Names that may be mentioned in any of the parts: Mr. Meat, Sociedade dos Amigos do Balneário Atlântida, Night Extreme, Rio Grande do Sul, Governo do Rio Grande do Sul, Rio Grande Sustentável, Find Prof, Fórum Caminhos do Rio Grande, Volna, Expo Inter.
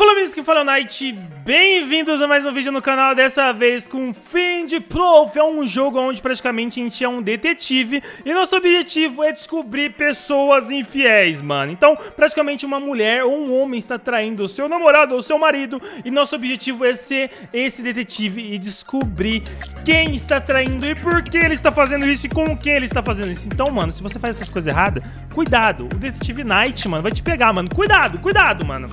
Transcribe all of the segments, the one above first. Fala, amigos, que fala é o Night. Bem-vindos a mais um vídeo no canal, dessa vez com Find Prof. É um jogo onde praticamente a gente é um detetive e nosso objetivo é descobrir pessoas infiéis, mano. Então, praticamente uma mulher ou um homem está traindo o seu namorado ou seu marido e nosso objetivo é ser esse detetive e descobrir quem está traindo e por que ele está fazendo isso e com quem ele está fazendo isso. Então, mano, se você faz essas coisas erradas, cuidado, o detetive Night, mano, vai te pegar, mano. Cuidado, cuidado, mano.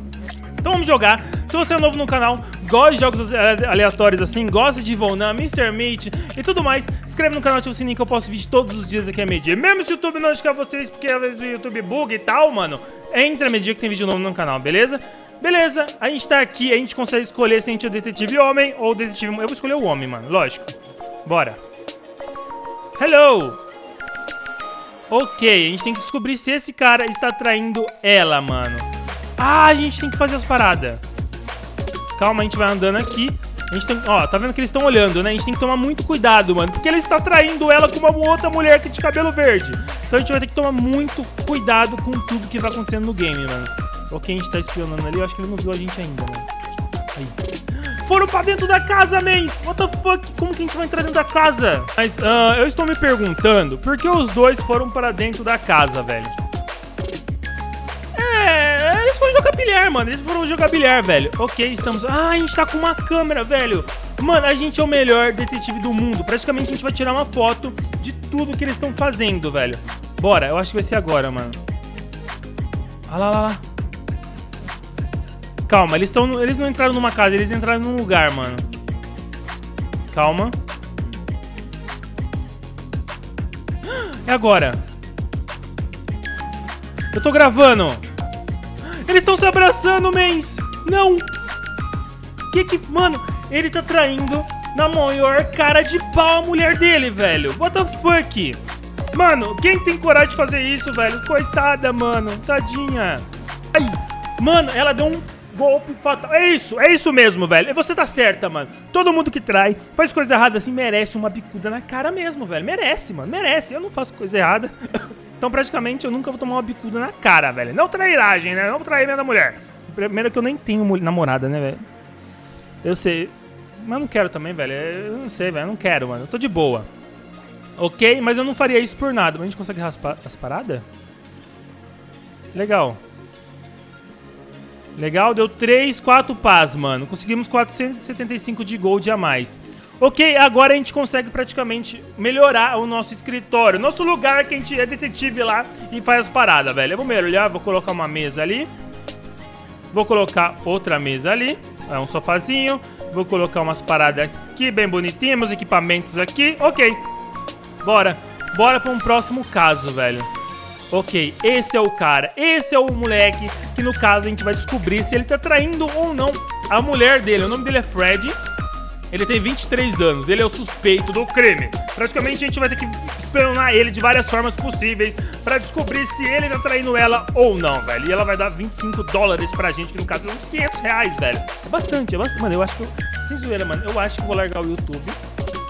Então vamos jogar. Se você é novo no canal, gosta de jogos aleatórios assim, gosta de Volna, Mr. Meat e tudo mais, se inscreve no canal, ativa o sininho que eu posto vídeo todos os dias aqui à meio-dia. Mesmo se o YouTube não notificar vocês, porque às vezes o YouTube buga e tal, mano, entra à meio-dia que tem vídeo novo no canal, beleza? Beleza, a gente tá aqui, a gente consegue escolher se a gente é o detetive homem ou o detetive... Eu vou escolher o homem, mano, lógico. Bora. Hello! Ok, a gente tem que descobrir se esse cara está traindo ela, mano. Ah, a gente tem que fazer as paradas. Calma, a gente vai andando aqui. A gente tem... Ó, tá vendo que eles estão olhando, né? A gente tem que tomar muito cuidado, mano. Porque ele está traindo ela com uma outra mulher que tem de cabelo verde. Então a gente vai ter que tomar muito cuidado com tudo que vai acontecendo no game, mano. Ok, a gente tá espionando ali. Eu acho que ele não viu a gente ainda, mano. Aí. Foram pra dentro da casa, mens! What the fuck? Como que a gente vai entrar dentro da casa? Mas eu estou me perguntando por que os dois foram para dentro da casa, velho. Eles foram jogar bilhar, mano. Eles foram jogar bilhar, velho. Ok, estamos... Ah, a gente tá com uma câmera, velho. Mano, a gente é o melhor detetive do mundo. Praticamente a gente vai tirar uma foto de tudo que eles estão fazendo, velho. Bora, eu acho que vai ser agora, mano. Ah lá, lá, lá. Calma, eles não entraram numa casa, eles entraram num lugar, mano. Calma. É agora. Eu tô gravando. Eles estão se abraçando, mens! Não! Que... Mano, ele tá traindo na maior cara de pau a mulher dele, velho. What the fuck? Mano, quem tem coragem de fazer isso, velho? Coitada, mano. Tadinha. Ai. Mano, ela deu um golpe fatal. É isso mesmo, velho. Você tá certa, mano. Todo mundo que trai, faz coisa errada assim, merece uma bicuda na cara mesmo, velho. Merece, mano. Merece. Eu não faço coisa errada. Então, praticamente, eu nunca vou tomar uma bicuda na cara, velho. Não trairagem, né? Não trair minha mulher. Primeiro que eu nem tenho namorada, né, velho? Eu sei. Mas não quero também, velho. Eu não sei, velho. Eu não quero, mano. Eu tô de boa. Ok? Mas eu não faria isso por nada. Mas a gente consegue raspar as paradas? Legal. Legal. Deu 3, 4 pás, mano. Conseguimos 475 de gold a mais. Ok, agora a gente consegue praticamente melhorar o nosso escritório, nosso lugar que a gente é detetive lá e faz as paradas, velho. Eu vou melhorar, vou colocar uma mesa ali. Vou colocar outra mesa ali. É um sofazinho. Vou colocar umas paradas aqui, bem bonitinhas, meus equipamentos aqui. Ok. Bora. Bora para um próximo caso, velho. Ok, esse é o cara, esse é o moleque que no caso a gente vai descobrir se ele tá traindo ou não a mulher dele. O nome dele é Fred. Ele tem 23 anos, ele é o suspeito do crime. Praticamente a gente vai ter que espionar ele de várias formas possíveis pra descobrir se ele tá traindo ela ou não, velho. E ela vai dar 25 dólares pra gente, que no caso é uns 500 reais, velho. É bastante, é bastante. Mano, eu acho que eu... Sem zoeira, mano, eu acho que eu vou largar o YouTube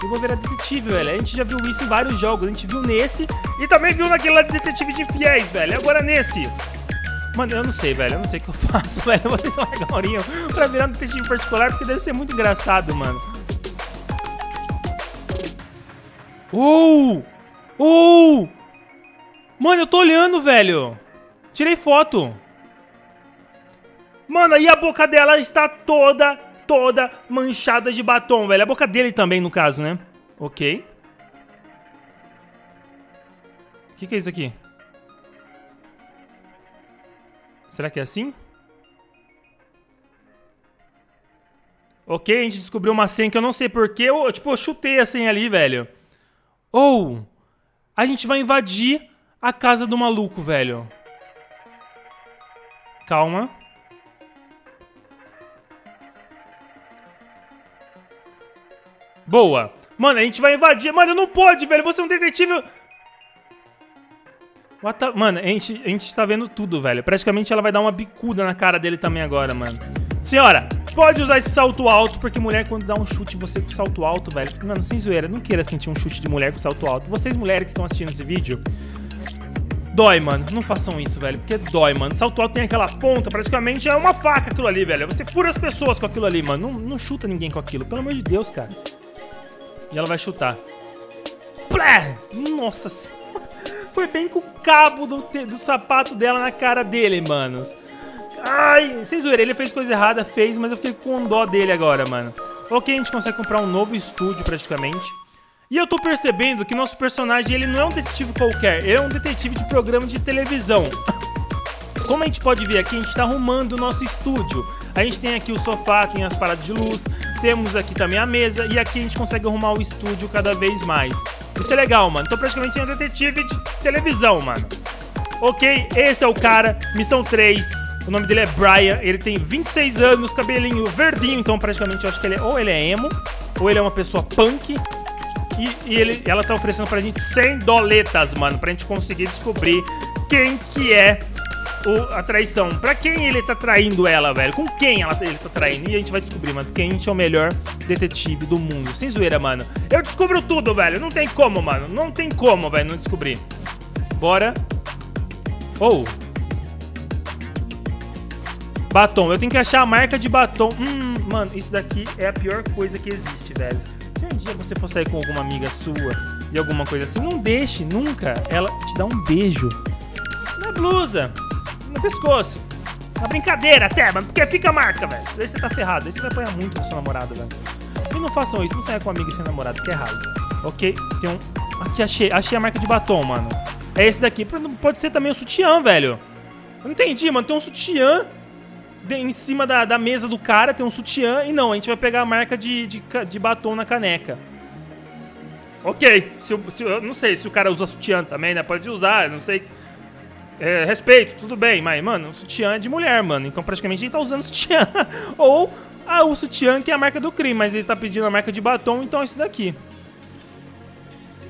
e vou ver a detetive, velho. A gente já viu isso em vários jogos, a gente viu nesse e também viu naquele lá de detetive de infiéis, velho. Agora nesse... Mano, eu não sei, velho. Eu não sei o que eu faço, velho. Eu vou ter só uma galinha pra virar um detetive particular, porque deve ser muito engraçado, mano. Mano, eu tô olhando, velho. Tirei foto. Mano, aí a boca dela está toda manchada de batom, velho. A boca dele também, no caso, né? Ok. O que é isso aqui? Será que é assim? Ok, a gente descobriu uma senha que eu não sei porquê. Tipo, eu chutei a senha ali, velho. Ou a gente vai invadir a casa do maluco, velho. Calma. Boa. Mano, a gente vai invadir. Mano, não pode, velho. Você é um detetive... Mano, a gente tá vendo tudo, velho. Praticamente ela vai dar uma bicuda na cara dele também agora, mano. Senhora, pode usar esse salto alto, porque mulher quando dá um chute, você com salto alto, velho. Mano, sem zoeira, não queira sentir um chute de mulher com salto alto. Vocês mulheres que estão assistindo esse vídeo, Dói, mano. Não façam isso, velho, porque dói, mano. Salto alto tem aquela ponta, praticamente é uma faca aquilo ali, velho. Você fura as pessoas com aquilo ali, mano. Não chuta ninguém com aquilo, pelo amor de Deus, cara. E ela vai chutar. Plé! Nossa senhora. Foi bem com o cabo do sapato dela na cara dele, manos. Ai, sem zoeira, ele fez coisa errada, fez, mas eu fiquei com dó dele agora, mano. Ok, a gente consegue comprar um novo estúdio praticamente. E eu tô percebendo que nosso personagem, ele não é um detetive qualquer, ele é um detetive de programa de televisão. Como a gente pode ver aqui, a gente tá arrumando o nosso estúdio. A gente tem aqui o sofá, tem as paradas de luz, temos aqui também a mesa, e aqui a gente consegue arrumar o estúdio cada vez mais. Isso é legal, mano. Então praticamente é um detetive de televisão, mano. Ok, esse é o cara, missão 3, o nome dele é Brian, ele tem 26 anos, cabelinho verdinho, então praticamente eu acho que ele é, ou ele é emo, ou ele é uma pessoa punk. Ela tá oferecendo pra gente 100 doletas, mano, pra gente conseguir descobrir quem que é a traição. Pra quem ele tá traindo ela, velho? Com quem ele tá traindo? E a gente vai descobrir, mano, quem a gente é o melhor detetive do mundo. Sem zoeira, mano. Eu descubro tudo, velho. Não tem como, mano. Não tem como, velho, não descobrir. Bora. Oh. Batom. Eu tenho que achar a marca de batom. Mano, isso daqui é a pior coisa que existe, velho. Se um dia você for sair com alguma amiga sua e alguma coisa assim, não deixe nunca ela te dar um beijo na blusa, no pescoço, na brincadeira até, mano, porque fica a marca, velho. Aí você tá ferrado, aí você vai apanhar muito na sua namorada, velho. E não façam isso, não saia com amiga e sem namorado, que é errado. Ok, tem um... Aqui achei a marca de batom, mano. É esse daqui, pode ser também o sutiã, velho. Eu não entendi, mano, tem um sutiã em cima da mesa do cara, tem um sutiã, e não, a gente vai pegar a marca de batom na caneca. Ok, eu não sei se o cara usa sutiã também, né, pode usar, não sei, é, respeito, tudo bem, mas, mano, o sutiã é de mulher, mano, então praticamente ele tá usando sutiã, ou o sutiã que é a marca do crime, mas ele tá pedindo a marca de batom, então é isso daqui.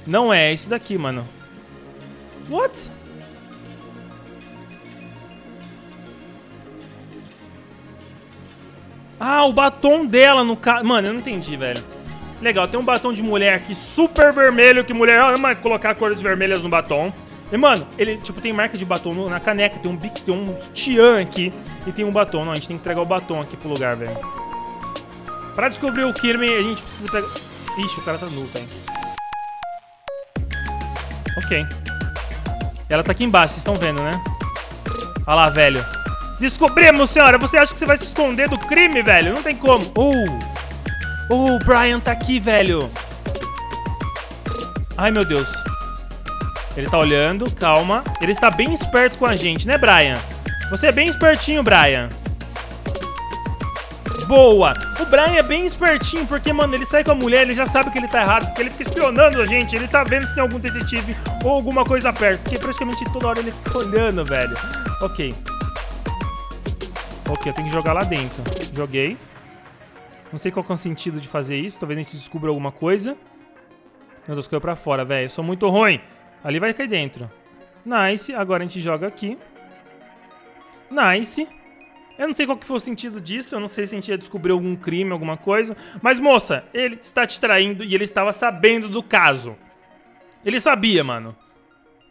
Não é isso daqui, mano. What? Ah, o batom dela no caso. Mano, eu não entendi, velho. Legal, tem um batom de mulher aqui super vermelho, que mulher ama colocar cores vermelhas no batom. E, mano, ele, tipo, tem marca de batom na caneca, tem um bico, tem um sutiã aqui e tem um batom. Não, a gente tem que entregar o batom aqui pro lugar, velho. Pra descobrir o crime, a gente precisa pegar... Ixi, o cara tá nu, velho. Ok. Ela tá aqui embaixo, vocês estão vendo, né? Olha lá, velho. Descobrimos, senhora. Você acha que você vai se esconder do crime, velho? Não tem como. O Brian tá aqui, velho. Ai, meu Deus. Ele tá olhando, calma. Ele está bem esperto com a gente, né, Brian? Você é bem espertinho, Brian. Boa. O Brian é bem espertinho porque, mano, ele sai com a mulher, ele já sabe que ele tá errado, porque ele fica espionando a gente, ele tá vendo se tem algum detetive ou alguma coisa perto, porque praticamente toda hora ele fica olhando, velho. Ok. Ok, eu tenho que jogar lá dentro. Joguei. Não sei qual que é o sentido de fazer isso. Talvez a gente descubra alguma coisa. Meu Deus, caiu pra fora, velho. Eu sou muito ruim. Ali vai cair dentro. Nice. Agora a gente joga aqui. Nice. Eu não sei qual que foi o sentido disso. Eu não sei se a gente ia descobrir algum crime, alguma coisa. Mas, moça, ele está te traindo e ele estava sabendo do caso. Ele sabia, mano.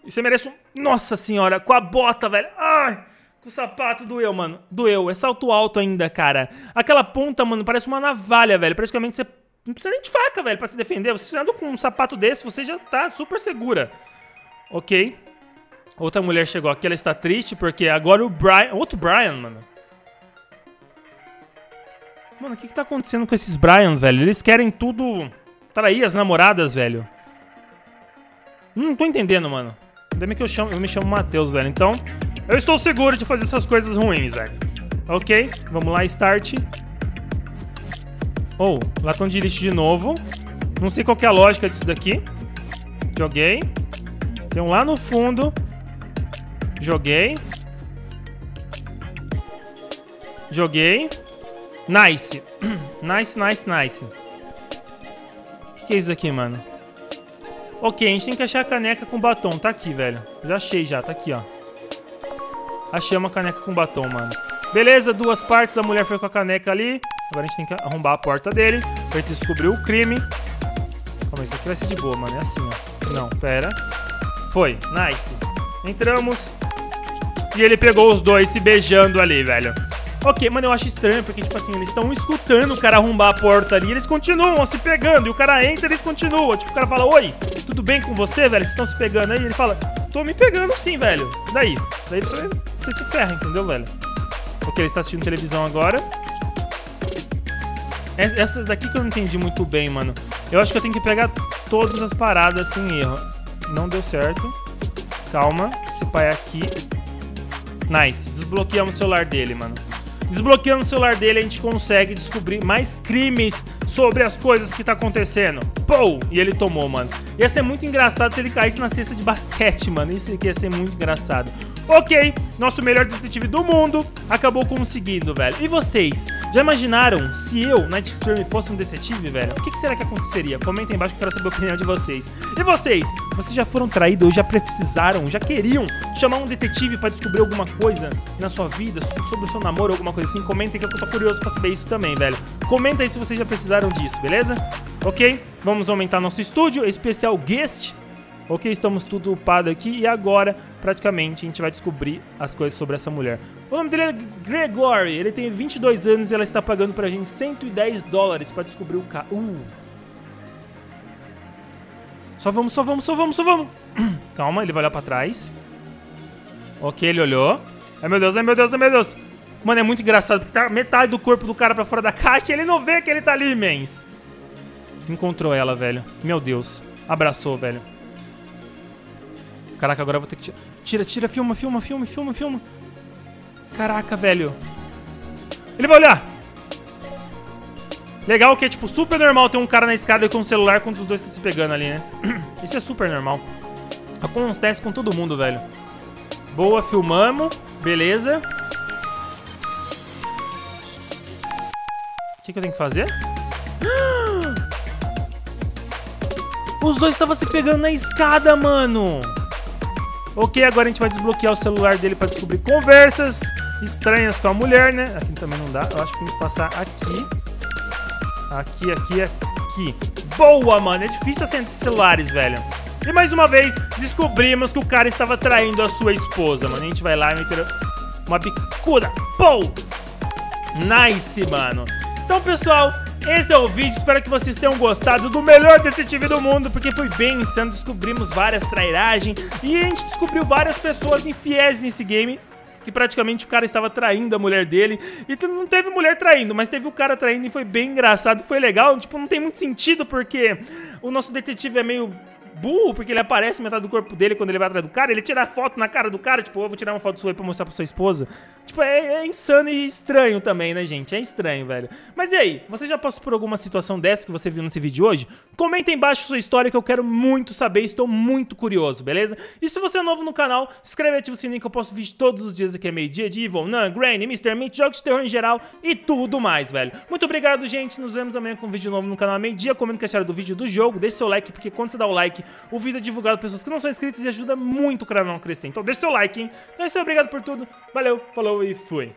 E você merece um... Nossa senhora, com a bota, velho. Ai... O sapato doeu, mano. Doeu. É salto alto ainda, cara. Aquela ponta, mano, parece uma navalha, velho. Praticamente você não precisa nem de faca, velho, pra se defender. Você anda com um sapato desse, você já tá super segura. Ok. Outra mulher chegou aqui. Ela está triste porque agora o Brian... Outro Brian, mano. Mano, o que tá acontecendo com esses Brian, velho? Eles querem tudo... Trair as namoradas, velho. Não tô entendendo, mano. Ainda bem que eu me chamo Matheus, velho. Então... Eu estou seguro de fazer essas coisas ruins, velho. Ok, vamos lá, start. Oh, latão de lixo de novo. Não sei qual que é a lógica disso daqui. Joguei. Tem um lá no fundo. Joguei. Joguei. Nice. Nice, nice, nice. O que é isso daqui, mano? Ok, a gente tem que achar a caneca com batom. Tá aqui, velho. Já achei, já. Tá aqui, ó. Achei uma caneca com batom, mano. Beleza, duas partes, a mulher foi com a caneca ali. Agora a gente tem que arrombar a porta dele pra gente descobrir o crime. Calma aí, isso aqui vai ser de boa, mano. É assim, ó. Não, pera. Foi, nice. Entramos. E ele pegou os dois se beijando ali, velho. Ok, mano, eu acho estranho, porque, tipo assim, eles estão escutando o cara arrombar a porta ali, eles continuam se pegando, e o cara entra e eles continuam. Tipo, o cara fala, oi, tudo bem com você, velho? Vocês estão se pegando aí? E ele fala, tô me pegando sim, velho. Daí você se ferra, entendeu, velho? Ok, ele está assistindo televisão agora. Essas daqui que eu não entendi muito bem, mano. Eu acho que eu tenho que pegar todas as paradas sem erro. Não deu certo. Calma, esse pai é aqui. Nice, desbloqueamos o celular dele, mano. Desbloqueando o celular dele, a gente consegue descobrir mais crimes sobre as coisas que tá acontecendo. Pou! E ele tomou, mano. Ia ser muito engraçado se ele caísse na cesta de basquete, mano. Isso aqui ia ser muito engraçado. Ok, nosso melhor detetive do mundo acabou conseguindo, velho. E vocês? Já imaginaram se eu, Night Extreme, fosse um detetive, velho? O que será que aconteceria? Comentem embaixo que eu quero saber a opinião de vocês. E vocês? Vocês já foram traídos ou já precisaram, já queriam chamar um detetive pra descobrir alguma coisa na sua vida, sobre o seu namoro, alguma coisa assim? Comentem que eu tô curioso pra saber isso também, velho. Comenta aí se vocês já precisaram disso, beleza? Ok, vamos aumentar nosso estúdio, especial guest. Ok, estamos tudo upado aqui e agora praticamente a gente vai descobrir as coisas sobre essa mulher. O nome dele é Gregory, ele tem 22 anos e ela está pagando pra gente 110 dólares pra descobrir o cara. Só vamos. Calma, ele vai olhar pra trás. Ok, ele olhou. Ai meu Deus, ai meu Deus, ai meu Deus. Mano, é muito engraçado porque tá metade do corpo do cara pra fora da caixa e ele não vê que ele tá ali, mens. Encontrou ela, velho. Meu Deus. Abraçou, velho. Caraca, agora eu vou ter que tirar. Tira, filma. Caraca, velho. Ele vai olhar. Legal que é, tipo, super normal ter um cara na escada com um celular quando os dois estão se pegando ali, né? Isso é super normal. Acontece com todo mundo, velho. Boa, filmamos. Beleza. O que eu tenho que fazer? Os dois estavam se pegando na escada, mano. Ok, agora a gente vai desbloquear o celular dele pra descobrir conversas estranhas com a mulher, né? Aqui também não dá. Eu acho que tem que passar aqui. Aqui. Boa, mano. É difícil acender esses celulares, velho. E mais uma vez, descobrimos que o cara estava traindo a sua esposa, mano. A gente vai lá e meter uma bicuda. Pou! Nice, mano. Então, pessoal... Esse é o vídeo, espero que vocês tenham gostado do melhor detetive do mundo, porque foi bem insano, descobrimos várias trairagens e a gente descobriu várias pessoas infiéis nesse game, que praticamente o cara estava traindo a mulher dele, e não teve mulher traindo, mas teve o cara traindo e foi bem engraçado, foi legal, tipo, não tem muito sentido porque o nosso detetive é meio... burro, porque ele aparece metade do corpo dele quando ele vai atrás do cara, ele tira a foto na cara do cara, tipo, eu vou tirar uma foto sua aí pra mostrar pra sua esposa. Tipo, é insano e estranho também, né, gente? É estranho, velho. Mas e aí? Você já passou por alguma situação dessa que você viu nesse vídeo hoje? Comenta aí embaixo sua história que eu quero muito saber, estou muito curioso, beleza? E se você é novo no canal, se inscreve e ativa o sininho que eu posto vídeo todos os dias aqui é meio-dia de Volna, Granny, Mr. Meat, jogos de terror em geral e tudo mais, velho. Muito obrigado, gente. Nos vemos amanhã com um vídeo novo no canal meio-dia. Comenta o que acharam do vídeo do jogo, deixa seu like, porque quando você dá o like, o vídeo é divulgado para pessoas que não são inscritas e ajuda muito o canal a crescer. Então deixa seu like, hein? Então é isso, obrigado por tudo. Valeu, falou e fui.